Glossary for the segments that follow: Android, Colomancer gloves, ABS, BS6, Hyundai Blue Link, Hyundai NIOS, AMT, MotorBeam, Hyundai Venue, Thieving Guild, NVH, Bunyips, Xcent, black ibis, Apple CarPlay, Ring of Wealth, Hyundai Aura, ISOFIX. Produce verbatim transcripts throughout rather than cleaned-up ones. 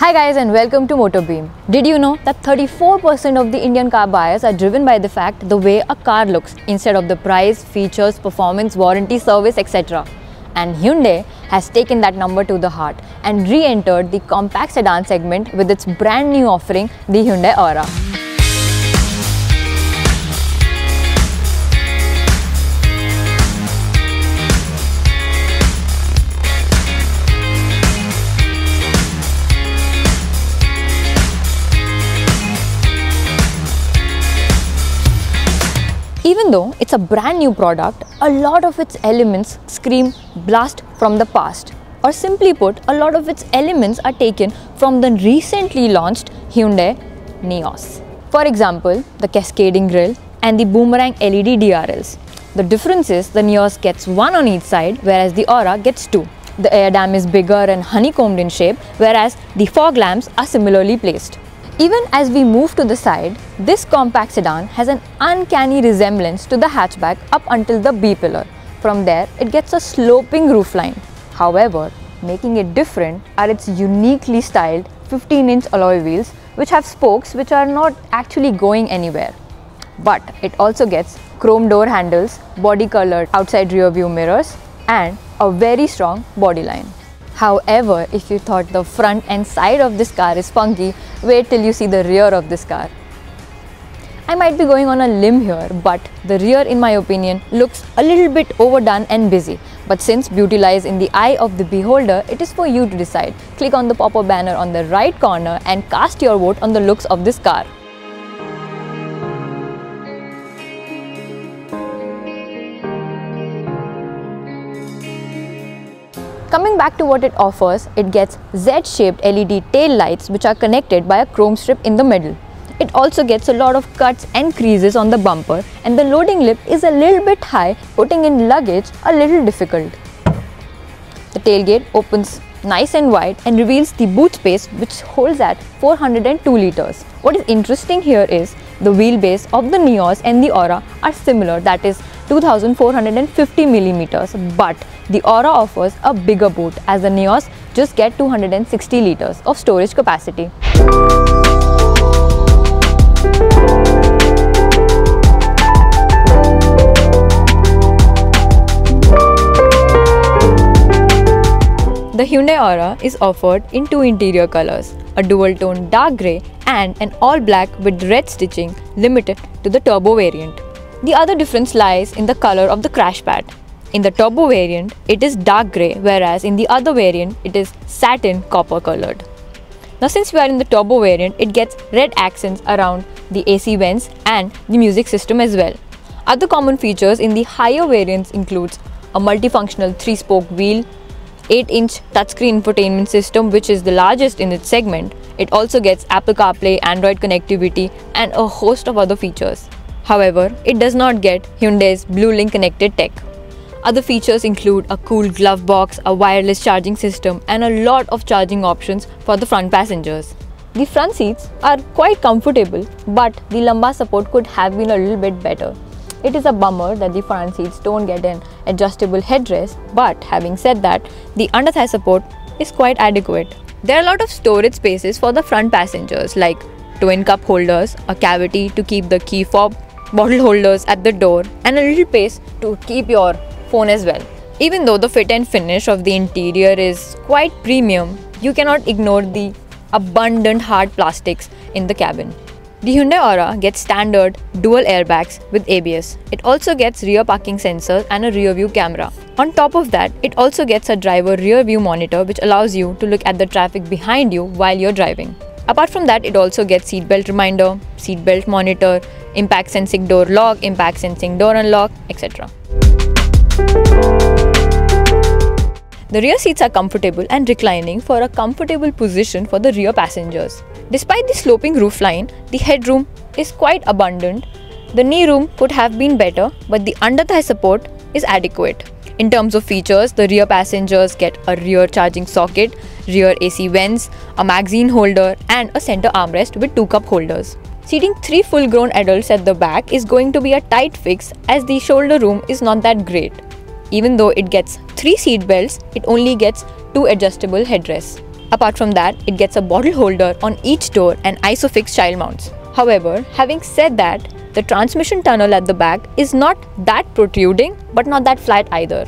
Hi guys and welcome to MotorBeam. Did you know that thirty-four percent of the Indian car buyers are driven by the fact the way a car looks instead of the price, features, performance, warranty, service, et cetera. And Hyundai has taken that number to the heart and re-entered the compact sedan segment with its brand new offering, the Hyundai Aura. Even though it's a brand new product, a lot of its elements scream blast from the past. Or simply put, a lot of its elements are taken from the recently launched Hyundai NIOS. For example, the cascading grille and the boomerang L E D D R Ls. The difference is the NIOS gets one on each side, whereas the Aura gets two. The air dam is bigger and honeycombed in shape, whereas the fog lamps are similarly placed. Even as we move to the side, this compact sedan has an uncanny resemblance to the hatchback up until the B-pillar. From there, it gets a sloping roofline. However, making it different are its uniquely styled fifteen inch alloy wheels, which have spokes which are not actually going anywhere. But it also gets chrome door handles, body-colored outside rear-view mirrors, and a very strong bodyline. However, if you thought the front and side of this car is funky, wait till you see the rear of this car. I might be going on a limb here, but the rear in my opinion looks a little bit overdone and busy. But since beauty lies in the eye of the beholder, it is for you to decide. Click on the pop-up banner on the right corner and cast your vote on the looks of this car. Coming back to what it offers, it gets Z-shaped L E D tail lights which are connected by a chrome strip in the middle. It also gets a lot of cuts and creases on the bumper, and the loading lip is a little bit high, putting in luggage a little difficult. The tailgate opens nice and wide and reveals the boot space, which holds at four hundred two litres. What is interesting here is the wheelbase of the NIOS and the Aura are similar, that is two thousand four hundred fifty millimeters, but the Aura offers a bigger boot as the NIOS just get two hundred sixty litres of storage capacity. The Hyundai Aura is offered in two interior colours, a dual-tone dark grey and an all-black with red stitching limited to the turbo variant. The other difference lies in the colour of the crash pad. In the turbo variant, it is dark grey, whereas in the other variant, it is satin copper coloured. Now since we are in the turbo variant, it gets red accents around the A C vents and the music system as well. Other common features in the higher variants includes a multifunctional three-spoke wheel, eight inch touchscreen infotainment system which is the largest in its segment. It also gets Apple CarPlay, Android connectivity and a host of other features. However, it does not get Hyundai's Blue Link connected tech. Other features include a cool glove box, a wireless charging system and a lot of charging options for the front passengers. The front seats are quite comfortable, but the lumbar support could have been a little bit better. It is a bummer that the front seats don't get an adjustable headrest, but having said that, the under-thigh support is quite adequate. There are a lot of storage spaces for the front passengers like twin cup holders, a cavity to keep the key fob, bottle holders at the door and a little place to keep your phone as well. Even though the fit and finish of the interior is quite premium, you cannot ignore the abundant hard plastics in the cabin. The Hyundai Aura gets standard dual airbags with A B S. It also gets rear parking sensors and a rear view camera. On top of that, it also gets a driver rear view monitor which allows you to look at the traffic behind you while you're driving. Apart from that, it also gets seatbelt reminder, seatbelt monitor, impact sensing door lock, impact sensing door unlock, et cetera. The rear seats are comfortable and reclining for a comfortable position for the rear passengers. Despite the sloping roofline, the headroom is quite abundant. The knee room could have been better, but the under-thigh support is adequate. In terms of features, the rear passengers get a rear charging socket, rear A C vents, a magazine holder and a center armrest with two cup holders. Seating three full-grown adults at the back is going to be a tight fix as the shoulder room is not that great. Even though it gets three seat belts, it only gets two adjustable headrests. Apart from that, it gets a bottle holder on each door and ISOFIX child mounts. However, having said that, the transmission tunnel at the back is not that protruding but not that flat either.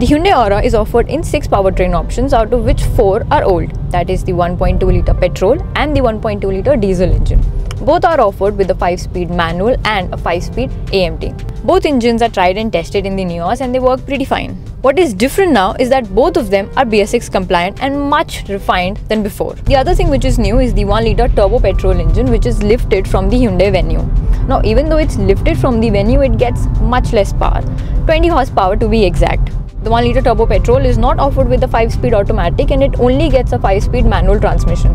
The Hyundai Aura is offered in six powertrain options, out of which four are old, that is the one point two litre petrol and the one point two litre diesel engine. Both are offered with a five speed manual and a five speed A M T. Both engines are tried and tested in the NIOS and they work pretty fine. What is different now is that both of them are B S six compliant and much refined than before. The other thing which is new is the one litre turbo petrol engine, which is lifted from the Hyundai Venue. Now even though it's lifted from the Venue, it gets much less power, twenty horsepower to be exact. The one litre turbo petrol is not offered with the five speed automatic and it only gets a five speed manual transmission.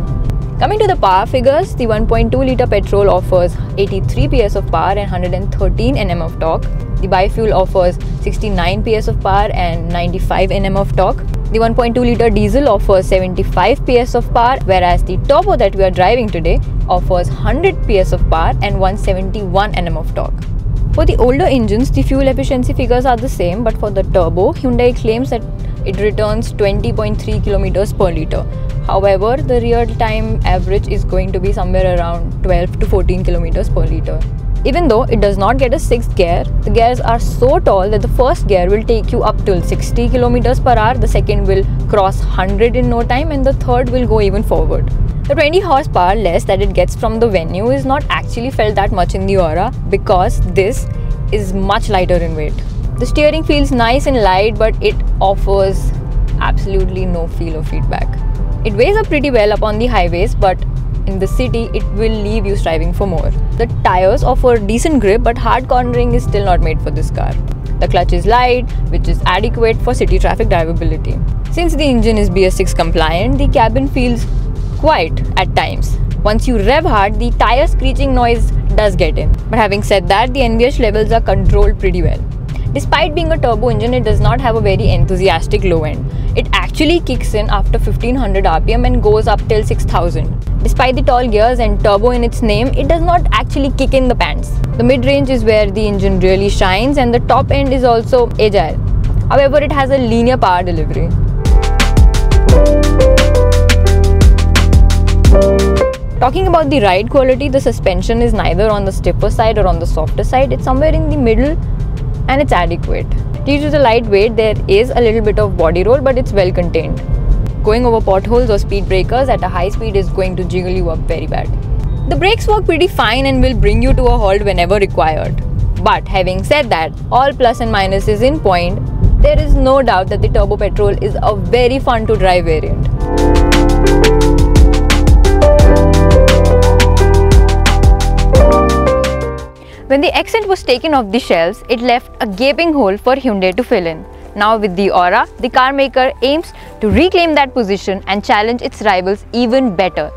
Coming to the power figures, the one point two litre petrol offers eighty-three P S of power and one hundred thirteen N M of torque. The bifuel offers sixty-nine P S of power and ninety-five N M of torque. The one point two litre diesel offers seventy-five P S of power, whereas the turbo that we are driving today offers one hundred P S of power and one hundred seventy-one N M of torque. For the older engines, the fuel efficiency figures are the same, but for the turbo, Hyundai claims that it returns twenty point three kilometers per litre. However, the real-time average is going to be somewhere around twelve to fourteen kilometers per litre. Even though it does not get a sixth gear, the gears are so tall that the first gear will take you up till sixty kilometers per hour, the second will cross one hundred in no time, and the third will go even forward. The twenty horsepower less that it gets from the Venue is not actually felt that much in the Aura because this is much lighter in weight. The steering feels nice and light, but it offers absolutely no feel or feedback. It weighs up pretty well upon the highways, but in the city it will leave you striving for more. The tires offer decent grip, but hard cornering is still not made for this car. The clutch is light, which is adequate for city traffic drivability. Since the engine is B S six compliant, the cabin feels quiet at times. Once you rev hard, the tire screeching noise does get in. But having said that, the N V H levels are controlled pretty well. Despite being a turbo engine, it does not have a very enthusiastic low end. It actually kicks in after fifteen hundred R P M and goes up till six thousand. Despite the tall gears and turbo in its name, it does not actually kick in the pants. The mid-range is where the engine really shines, and the top end is also agile. However, it has a linear power delivery. Talking about the ride quality, the suspension is neither on the stiffer side or on the softer side. It's somewhere in the middle and it's adequate. Due to the light weight, there is a little bit of body roll, but it's well contained. Going over potholes or speed breakers at a high speed is going to jiggle you up very bad. The brakes work pretty fine and will bring you to a halt whenever required. But having said that, all plus and minuses in point, there is no doubt that the turbo petrol is a very fun to drive variant. When the Xcent was taken off the shelves, it left a gaping hole for Hyundai to fill in. Now with the Aura, the car maker aims to reclaim that position and challenge its rivals even better.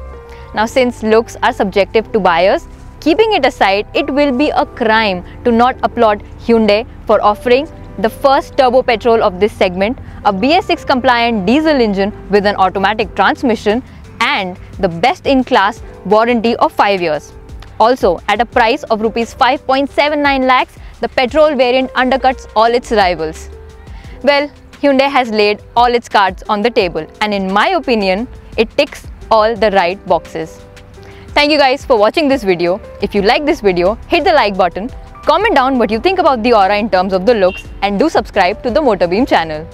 Now since looks are subjective to buyers, keeping it aside, it will be a crime to not applaud Hyundai for offering the first turbo petrol of this segment, a B S six compliant diesel engine with an automatic transmission and the best in class warranty of five years. Also, at a price of rupees five point seven nine lakhs, the petrol variant undercuts all its rivals. Well, Hyundai has laid all its cards on the table, and in my opinion, it ticks all the right boxes. Thank you guys for watching this video. If you like this video, hit the like button, comment down what you think about the Aura in terms of the looks, and do subscribe to the MotorBeam channel.